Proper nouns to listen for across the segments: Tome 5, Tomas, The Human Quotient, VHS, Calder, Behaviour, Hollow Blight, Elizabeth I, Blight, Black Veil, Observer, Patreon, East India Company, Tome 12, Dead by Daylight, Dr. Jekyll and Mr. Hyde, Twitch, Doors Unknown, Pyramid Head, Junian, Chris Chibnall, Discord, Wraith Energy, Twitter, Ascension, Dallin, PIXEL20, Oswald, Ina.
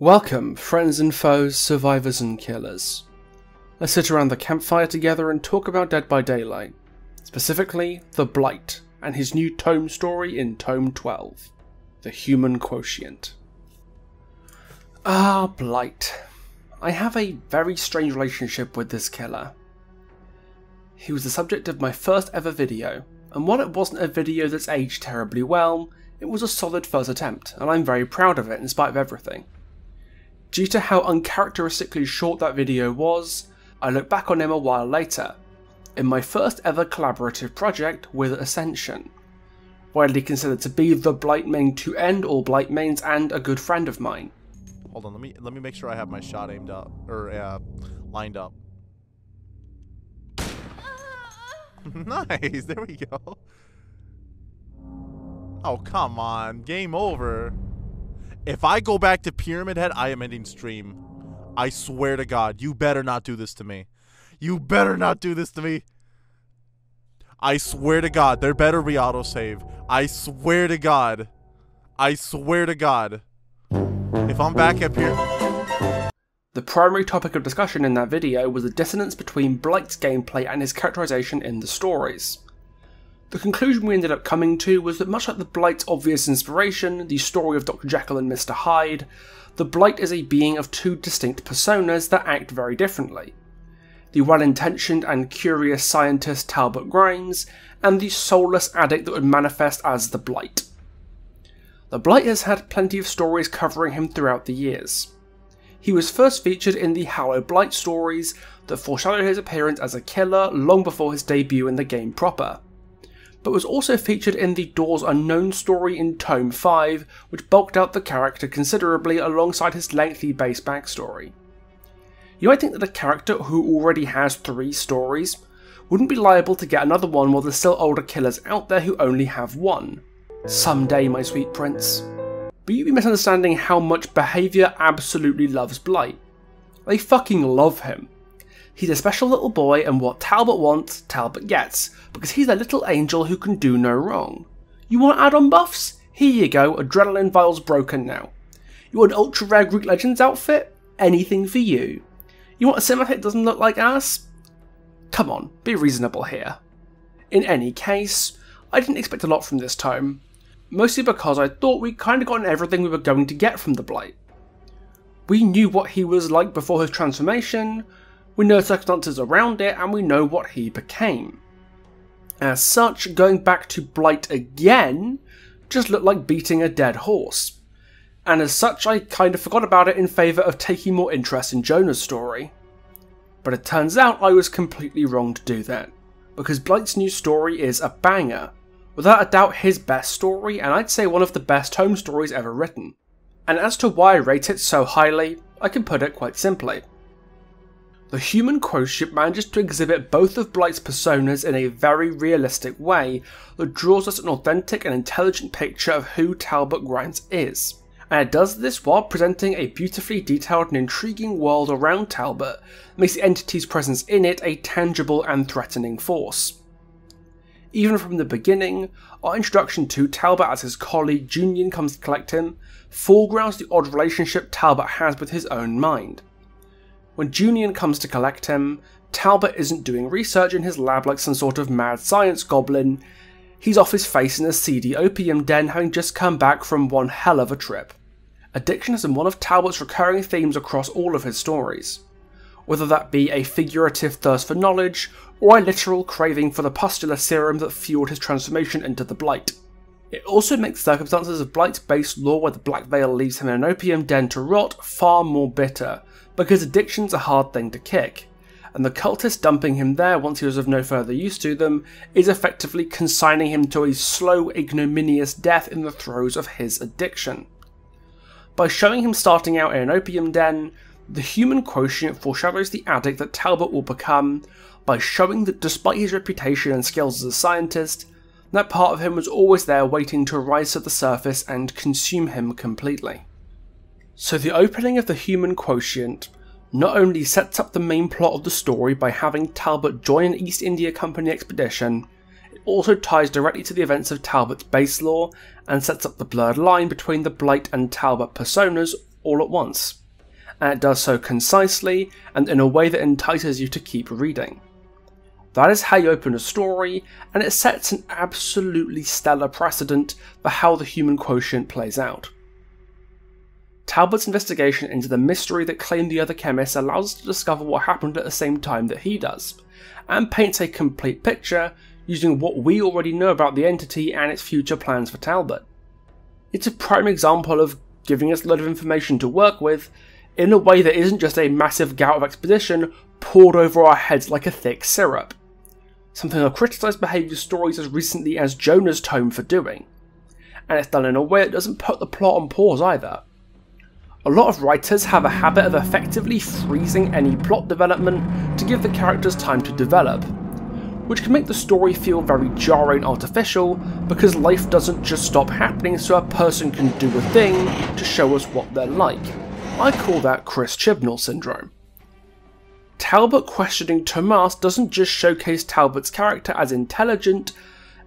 Welcome, friends and foes, survivors and killers. Let's sit around the campfire together and talk about Dead by Daylight, specifically the Blight and his new tome story in Tome 12, The Human Quotient. Ah, Blight. I have a very strange relationship with this killer. He was the subject of my first ever video, and while it wasn't a video that's aged terribly well, it was a solid first attempt, and I'm very proud of it in spite of everything. Due to how uncharacteristically short that video was, I look back on him a while later, in my first ever collaborative project with Ascension, widely considered to be the Blight main to end all Blight mains and a good friend of mine. Hold on, let me make sure I have my shot aimed up, or lined up. Nice, there we go. Oh, come on, game over. If I go back to Pyramid Head, I am ending stream. I swear to God, you better not do this to me. You better not do this to me. I swear to God, there better be autosave. I swear to God. I swear to God. If I'm back at Pyramid... The primary topic of discussion in that video was the dissonance between Blight's gameplay and his characterization in the stories. The conclusion we ended up coming to was that much like the Blight's obvious inspiration, the story of Dr. Jekyll and Mr. Hyde, the Blight is a being of two distinct personas that act very differently. The well-intentioned and curious scientist Talbot Grimes, and the soulless addict that would manifest as the Blight. The Blight has had plenty of stories covering him throughout the years. He was first featured in the Hollow Blight stories that foreshadowed his appearance as a killer long before his debut in the game proper, but was also featured in the Doors Unknown story in Tome 5, which bulked out the character considerably alongside his lengthy base backstory. You might think that a character who already has three stories wouldn't be liable to get another one while there's still older killers out there who only have one. Someday, my sweet prince. But you'd be misunderstanding how much Behaviour absolutely loves Blight. They fucking love him. He's a special little boy, and what Talbot wants, Talbot gets, because he's a little angel who can do no wrong. You want add-on buffs? Here you go, adrenaline vial's broken now. You want an ultra-rare Greek Legends outfit? Anything for you. You want a cinematic that doesn't look like ass? Come on, be reasonable here. In any case, I didn't expect a lot from this tome, mostly because I thought we'd kinda gotten everything we were going to get from the Blight. We knew what he was like before his transformation, we know the circumstances around it, and we know what he became. As such, going back to Blight again just looked like beating a dead horse, and as such I kind of forgot about it in favour of taking more interest in Jonah's story. But it turns out I was completely wrong to do that, because Blight's new story is a banger, without a doubt his best story, and I'd say one of the best home stories ever written. And as to why I rate it so highly, I can put it quite simply. The Human Quotient manages to exhibit both of Blight's personas in a very realistic way that draws us an authentic and intelligent picture of who Talbot Grimes is, and it does this while presenting a beautifully detailed and intriguing world around Talbot that makes the entity's presence in it a tangible and threatening force. Even from the beginning, our introduction to Talbot as his colleague Junian comes to collect him foregrounds the odd relationship Talbot has with his own mind. When Junian comes to collect him, Talbot isn't doing research in his lab like some sort of mad science goblin, he's off his face in a seedy opium den, having just come back from one hell of a trip. Addiction is one of Talbot's recurring themes across all of his stories, whether that be a figurative thirst for knowledge, or a literal craving for the pustular serum that fueled his transformation into the Blight. It also makes circumstances of Blight-based lore where the Black Veil leaves him in an opium den to rot far more bitter, because addiction's a hard thing to kick, and the cultists dumping him there once he was of no further use to them is effectively consigning him to a slow, ignominious death in the throes of his addiction. By showing him starting out in an opium den, the Human Quotient foreshadows the addict that Talbot will become by showing that despite his reputation and skills as a scientist, that part of him was always there waiting to rise to the surface and consume him completely. So the opening of the Human Quotient not only sets up the main plot of the story by having Talbot join an East India Company expedition, it also ties directly to the events of Talbot's base lore and sets up the blurred line between the Blight and Talbot personas all at once, and it does so concisely and in a way that entices you to keep reading. That is how you open a story, and it sets an absolutely stellar precedent for how The Human Quotient plays out. Talbot's investigation into the mystery that claimed the other chemist allows us to discover what happened at the same time that he does, and paints a complete picture using what we already know about the entity and its future plans for Talbot. It's a prime example of giving us a lot of information to work with in a way that isn't just a massive gout of exposition poured over our heads like a thick syrup, something I've criticised Behaviour stories as recently as Jonah's Tome for doing, and it's done in a way that doesn't put the plot on pause either. A lot of writers have a habit of effectively freezing any plot development to give the characters time to develop, which can make the story feel very jarring and artificial because life doesn't just stop happening so a person can do a thing to show us what they're like. I call that Chris Chibnall syndrome. Talbot questioning Tomas doesn't just showcase Talbot's character as intelligent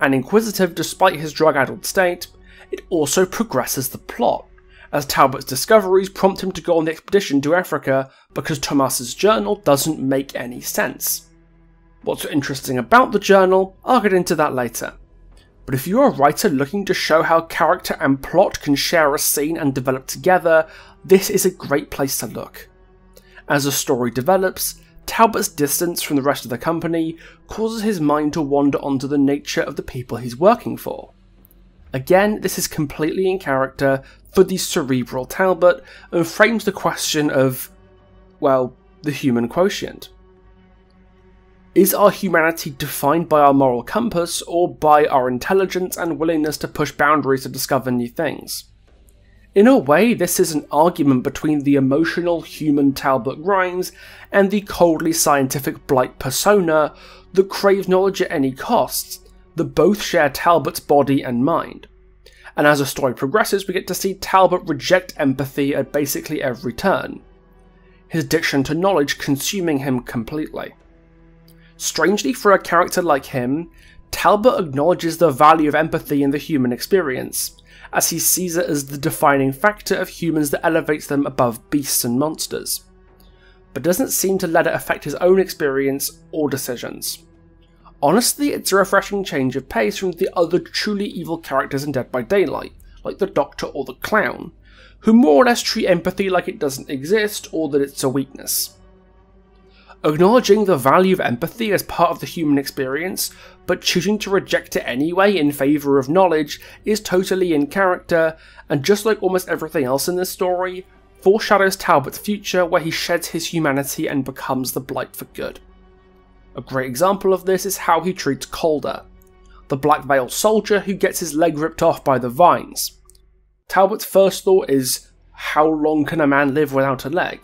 and inquisitive despite his drug-addled state, it also progresses the plot, as Talbot's discoveries prompt him to go on the expedition to Africa because Tomas's journal doesn't make any sense. What's interesting about the journal, I'll get into that later. But if you're a writer looking to show how character and plot can share a scene and develop together, this is a great place to look. As the story develops, Talbot's distance from the rest of the company causes his mind to wander onto the nature of the people he's working for. Again, this is completely in character for the cerebral Talbot and frames the question of, well, the human quotient. Is our humanity defined by our moral compass or by our intelligence and willingness to push boundaries to discover new things? In a way, this is an argument between the emotional human Talbot Grimes and the coldly scientific Blight persona that craves knowledge at any cost, that both share Talbot's body and mind. And as the story progresses, we get to see Talbot reject empathy at basically every turn, his addiction to knowledge consuming him completely. Strangely, for a character like him, Talbot acknowledges the value of empathy in the human experience, as he sees it as the defining factor of humans that elevates them above beasts and monsters, but doesn't seem to let it affect his own experience or decisions. Honestly, it's a refreshing change of pace from the other truly evil characters in Dead by Daylight, like the Doctor or the Clown, who more or less treat empathy like it doesn't exist or that it's a weakness. Acknowledging the value of empathy as part of the human experience, but choosing to reject it anyway in favour of knowledge is totally in character, and just like almost everything else in this story, foreshadows Talbot's future where he sheds his humanity and becomes the Blight for good. A great example of this is how he treats Calder, the Black Veil soldier who gets his leg ripped off by the vines. Talbot's first thought is, how long can a man live without a leg?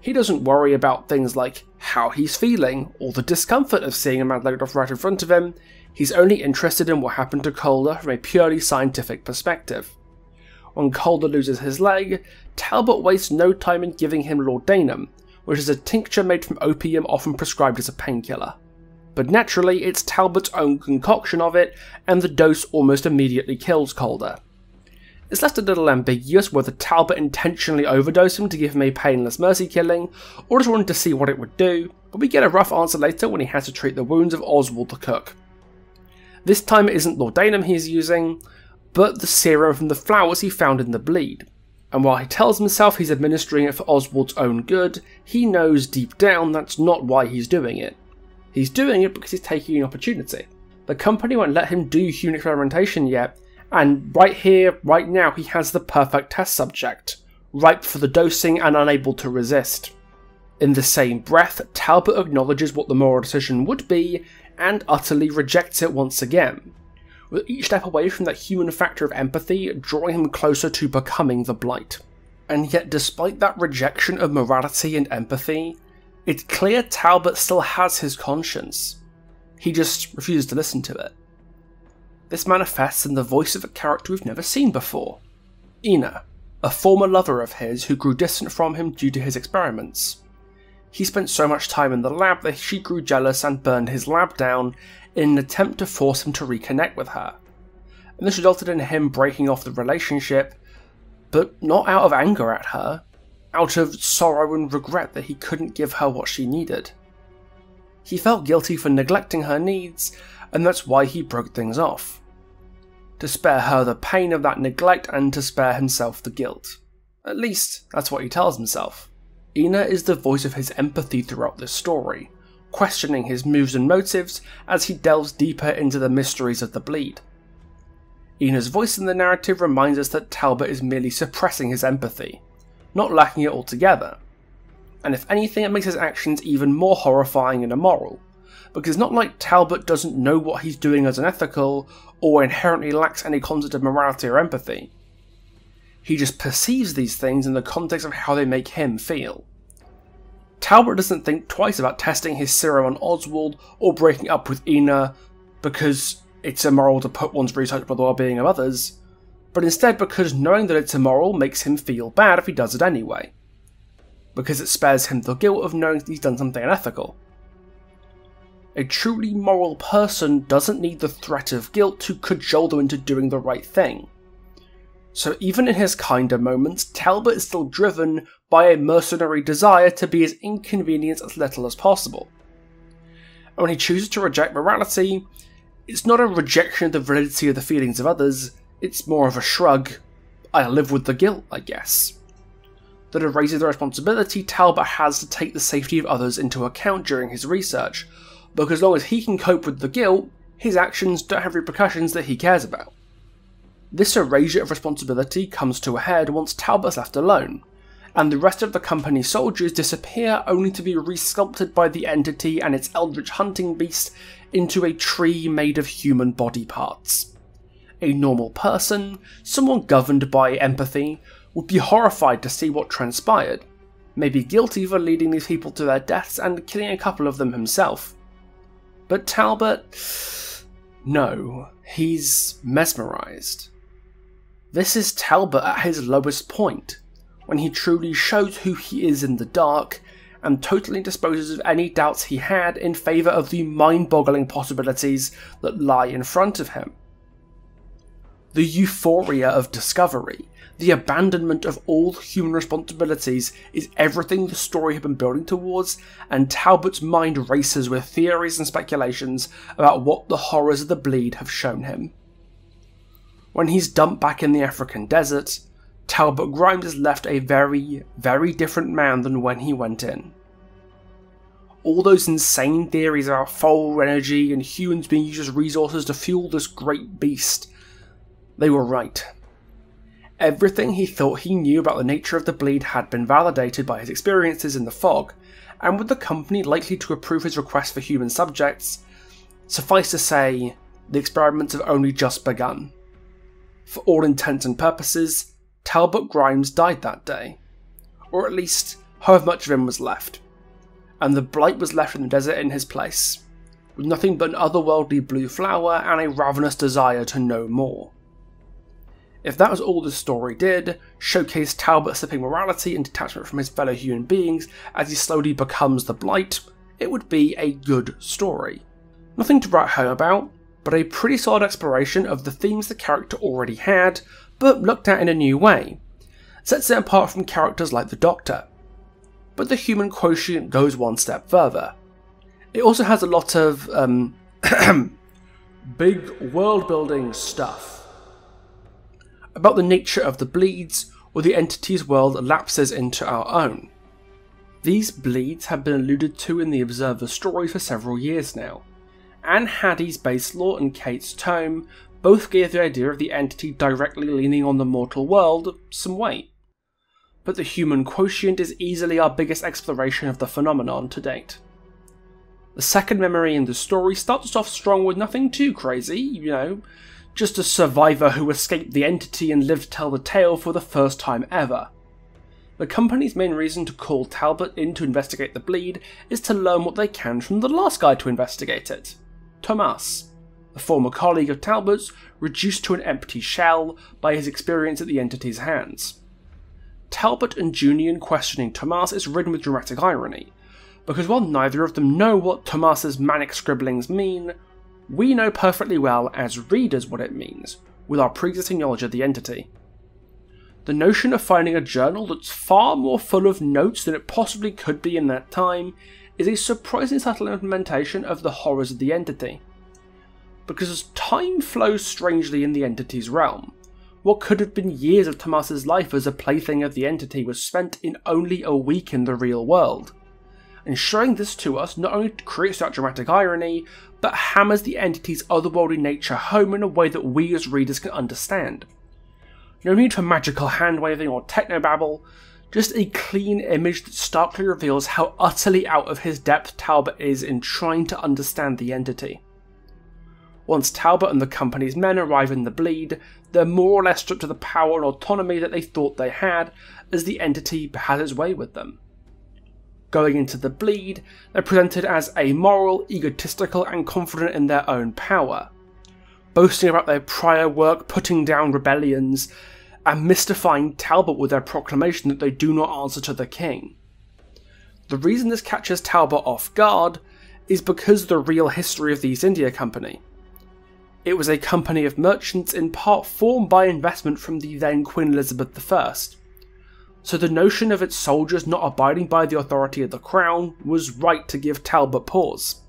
He doesn't worry about things like how he's feeling or the discomfort of seeing a man legged off right in front of him. He's only interested in what happened to Calder from a purely scientific perspective. When Calder loses his leg, Talbot wastes no time in giving him laudanum, which is a tincture made from opium often prescribed as a painkiller. But naturally, it's Talbot's own concoction of it, and the dose almost immediately kills Calder. It's left a little ambiguous whether Talbot intentionally overdosed him to give him a painless mercy killing, or just wanted to see what it would do, but we get a rough answer later when he has to treat the wounds of Oswald the cook. This time it isn't laudanum he's using, but the serum from the flowers he found in the bleed, and while he tells himself he's administering it for Oswald's own good, he knows deep down that's not why he's doing it. He's doing it because he's taking an opportunity. The company won't let him do human experimentation yet, and right here, right now, he has the perfect test subject, ripe for the dosing and unable to resist. In the same breath, Talbot acknowledges what the moral decision would be, and utterly rejects it once again, with each step away from that human factor of empathy drawing him closer to becoming the Blight. And yet, despite that rejection of morality and empathy, it's clear Talbot still has his conscience. He just refuses to listen to it. This manifests in the voice of a character we've never seen before, Ina, a former lover of his who grew distant from him due to his experiments. He spent so much time in the lab that she grew jealous and burned his lab down in an attempt to force him to reconnect with her, and this resulted in him breaking off the relationship, but not out of anger at her, out of sorrow and regret that he couldn't give her what she needed. He felt guilty for neglecting her needs, and that's why he broke things off. To spare her the pain of that neglect and to spare himself the guilt. At least, that's what he tells himself. Ina is the voice of his empathy throughout this story, questioning his moves and motives as he delves deeper into the mysteries of the Bleed. Ina's voice in the narrative reminds us that Talbot is merely suppressing his empathy, not lacking it altogether. And if anything, it makes his actions even more horrifying and immoral, because it's not like Talbot doesn't know what he's doing as unethical, or inherently lacks any concept of morality or empathy. He just perceives these things in the context of how they make him feel. Talbot doesn't think twice about testing his serum on Oswald or breaking up with Ina because it's immoral to put one's research by the well-being of others, but instead because knowing that it's immoral makes him feel bad if he does it anyway. Because it spares him the guilt of knowing that he's done something unethical. A truly moral person doesn't need the threat of guilt to cajole them into doing the right thing. So even in his kinder moments, Talbot is still driven by a mercenary desire to be as inconvenient as little as possible. And when he chooses to reject morality, it's not a rejection of the validity of the feelings of others, it's more of a shrug, I live with the guilt, I guess. That erases the responsibility Talbot has to take the safety of others into account during his research, because as long as he can cope with the guilt, his actions don't have repercussions that he cares about. This erasure of responsibility comes to a head once Talbot's left alone, and the rest of the company's soldiers disappear only to be resculpted by the entity and its eldritch hunting beast into a tree made of human body parts. A normal person, someone governed by empathy, would be horrified to see what transpired, maybe guilty for leading these people to their deaths and killing a couple of them himself. But Talbot... no, he's mesmerised. This is Talbot at his lowest point, when he truly shows who he is in the dark, and totally disposes of any doubts he had in favour of the mind-boggling possibilities that lie in front of him. The euphoria of discovery, the abandonment of all human responsibilities is everything the story had been building towards, and Talbot's mind races with theories and speculations about what the horrors of the Bleed have shown him. When he's dumped back in the African desert, Talbot Grimes is left a very, very different man than when he went in. All those insane theories about foul energy and humans being used as resources to fuel this great beast, they were right. Everything he thought he knew about the nature of the Bleed had been validated by his experiences in the fog, and with the company likely to approve his request for human subjects, suffice to say, the experiments have only just begun. For all intents and purposes, Talbot Grimes died that day, or at least however much of him was left, and the Blight was left in the desert in his place, with nothing but an otherworldly blue flower and a ravenous desire to know more. If that was all the story did, showcase Talbot slipping morality and detachment from his fellow human beings as he slowly becomes the Blight, it would be a good story. Nothing to write home about, but a pretty solid exploration of the themes the character already had, but looked at in a new way. Sets it apart from characters like the Doctor. But the Human Quotient goes one step further. It also has a lot of, big world-building stuff. About the nature of the Bleeds, or the entity's world lapses into our own. These Bleeds have been alluded to in the Observer story for several years now. Anne Haddie's base lore and Kate's tome both gave the idea of the entity directly leaning on the mortal world some weight. But the Human Quotient is easily our biggest exploration of the phenomenon to date. The second memory in the story starts off strong with nothing too crazy, you know, just a survivor who escaped the entity and lived to tell the tale for the first time ever. The company's main reason to call Talbot in to investigate the Bleed is to learn what they can from the last guy to investigate it, Tomas, a former colleague of Talbot's, reduced to an empty shell by his experience at the entity's hands. Talbot and Junian questioning Tomas is ridden with dramatic irony, because while neither of them know what Tomas's manic scribblings mean, we know perfectly well as readers what it means, with our pre-existing knowledge of the entity. The notion of finding a journal that's far more full of notes than it possibly could be in that time is a surprisingly subtle implementation of the horrors of the Entity. Because as time flows strangely in the Entity's realm, what could have been years of Tomas's life as a plaything of the Entity was spent in only a week in the real world. And showing this to us not only creates that dramatic irony, but hammers the Entity's otherworldly nature home in a way that we as readers can understand. No need for magical hand-waving or technobabble, just a clean image that starkly reveals how utterly out of his depth Talbot is in trying to understand the Entity. Once Talbot and the company's men arrive in the Bleed, they're more or less stripped of the power and autonomy that they thought they had, as the Entity has its way with them. Going into the Bleed, they're presented as amoral, egotistical, and confident in their own power, boasting about their prior work putting down rebellions, and mystifying Talbot with their proclamation that they do not answer to the king. The reason this catches Talbot off guard is because of the real history of the East India Company. It was a company of merchants in part formed by investment from the then Queen Elizabeth I, so the notion of its soldiers not abiding by the authority of the crown was right to give Talbot pause.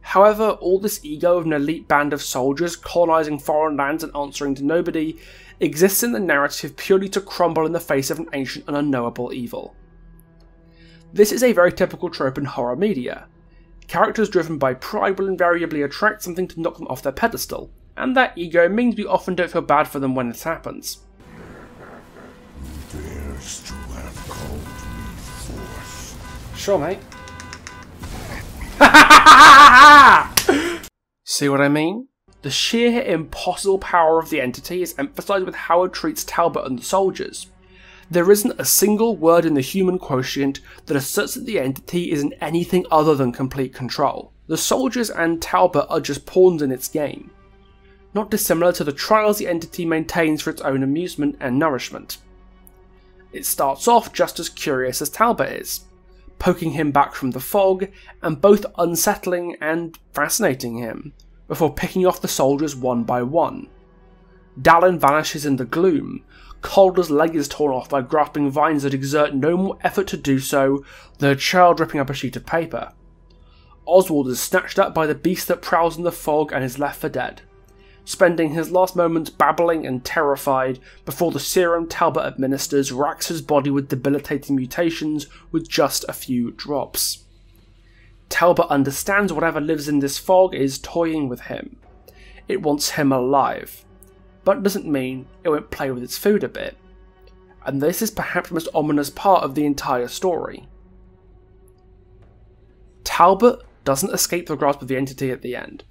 However, all this ego of an elite band of soldiers colonising foreign lands and answering to nobody exists in the narrative purely to crumble in the face of an ancient and unknowable evil. This is a very typical trope in horror media. Characters driven by pride will invariably attract something to knock them off their pedestal, and that ego means we often don't feel bad for them when this happens. Who dares to have called me forth? Sure, mate. See what I mean? The sheer impossible power of the Entity is emphasised with how it treats Talbot and the soldiers. There isn't a single word in The Human Quotient that asserts that the Entity is in anything other than complete control. The soldiers and Talbot are just pawns in its game, not dissimilar to the trials the Entity maintains for its own amusement and nourishment. It starts off just as curious as Talbot is, poking him back from the fog, and both unsettling and fascinating him, before picking off the soldiers one by one. Dallin vanishes in the gloom, Calder's leg is torn off by grasping vines that exert no more effort to do so than a child ripping up a sheet of paper. Oswald is snatched up by the beast that prowls in the fog and is left for dead, spending his last moments babbling and terrified before the serum Talbot administers racks his body with debilitating mutations with just a few drops. Talbot understands whatever lives in this fog is toying with him. It wants him alive, but it doesn't mean it won't play with its food a bit. And this is perhaps the most ominous part of the entire story. Talbot doesn't escape the grasp of the Entity at the end.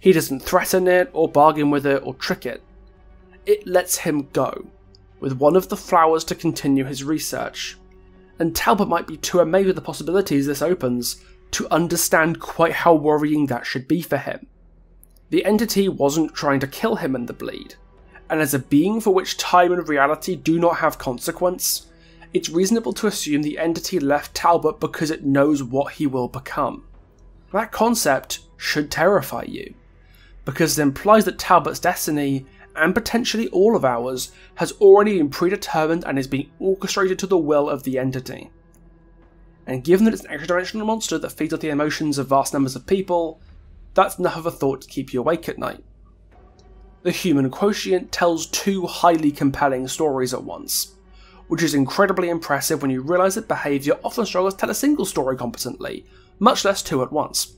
He doesn't threaten it, or bargain with it, or trick it. It lets him go, with one of the flowers to continue his research. And Talbot might be too amazed with the possibilities this opens to understand quite how worrying that should be for him. The Entity wasn't trying to kill him in the Bleed, and as a being for which time and reality do not have consequence, it's reasonable to assume the Entity left Talbot because it knows what he will become. That concept should terrify you, because it implies that Talbot's destiny, and potentially all of ours, has already been predetermined and is being orchestrated to the will of the Entity. And given that it's an extra-dimensional monster that feeds off the emotions of vast numbers of people, that's enough of a thought to keep you awake at night. The Human Quotient tells two highly compelling stories at once, which is incredibly impressive when you realise that Behaviour often struggles to tell a single story competently, much less two at once.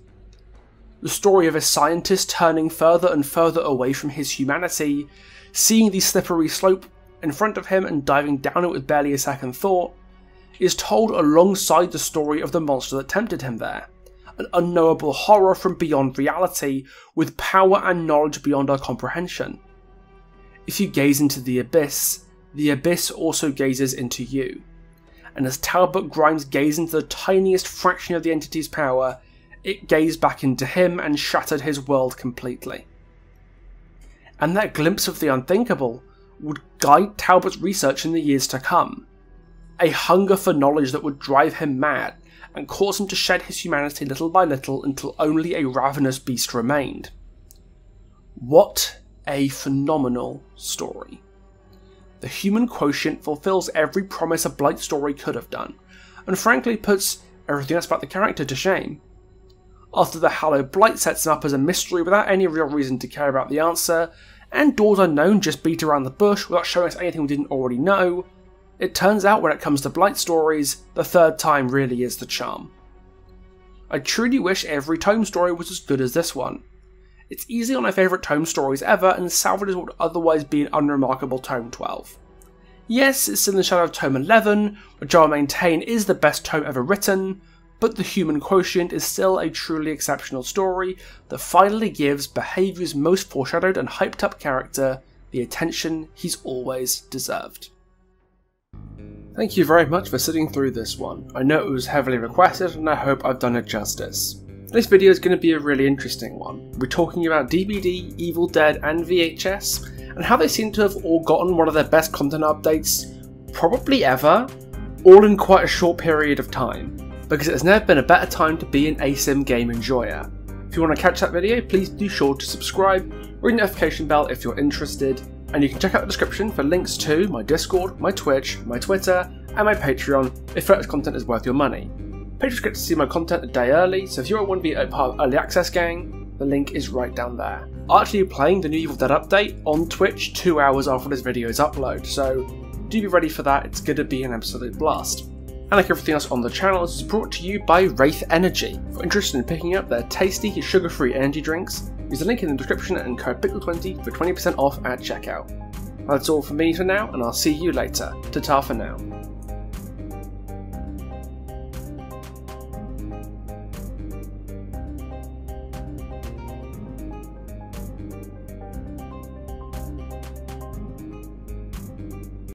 The story of a scientist turning further and further away from his humanity, seeing the slippery slope in front of him and diving down it with barely a second thought, is told alongside the story of the monster that tempted him there, an unknowable horror from beyond reality, with power and knowledge beyond our comprehension. If you gaze into the abyss also gazes into you, and as Talbot Grimes gazed into the tiniest fraction of the Entity's power, it gazed back into him and shattered his world completely. And that glimpse of the unthinkable would guide Talbot's research in the years to come, a hunger for knowledge that would drive him mad and cause him to shed his humanity little by little until only a ravenous beast remained. What a phenomenal story. The Human Quotient fulfills every promise a Blight story could have done, and frankly puts everything else about the character to shame. After the Hollow Blight sets him up as a mystery without any real reason to care about the answer, and Doors Unknown just beat around the bush without showing us anything we didn't already know, it turns out when it comes to Blight stories, the third time really is the charm. I truly wish every Tome story was as good as this one. It's easily one of my favourite Tome stories ever and salvages what would otherwise be an unremarkable Tome 12. Yes, it's in the shadow of Tome 11, which I'll maintain is the best Tome ever written, but The Human Quotient is still a truly exceptional story that finally gives Behaviour's most foreshadowed and hyped up character the attention he's always deserved. Thank you very much for sitting through this one. I know it was heavily requested and I hope I've done it justice. This video is going to be a really interesting one. We're talking about DBD, Evil Dead and VHS, and how they seem to have all gotten one of their best content updates, probably ever, all in quite a short period of time. Because it has never been a better time to be an ASIM game enjoyer. If you want to catch that video, please be sure to subscribe, ring the notification bell if you're interested, and you can check out the description for links to my Discord, my Twitch, my Twitter, and my Patreon if that content is worth your money. Patrons get to see my content a day early, so if you want to be a part of Early Access Gang, the link is right down there. I'll actually be playing the new Evil Dead update on Twitch 2 hours after this video's upload, so do be ready for that, it's going to be an absolute blast. And like everything else on the channel, this is brought to you by Wraith Energy. If you're interested in picking up their tasty, sugar-free energy drinks, use the link in the description and code PIXEL20 for 20% off at checkout. That's all from me for now, and I'll see you later. Ta-ta for now.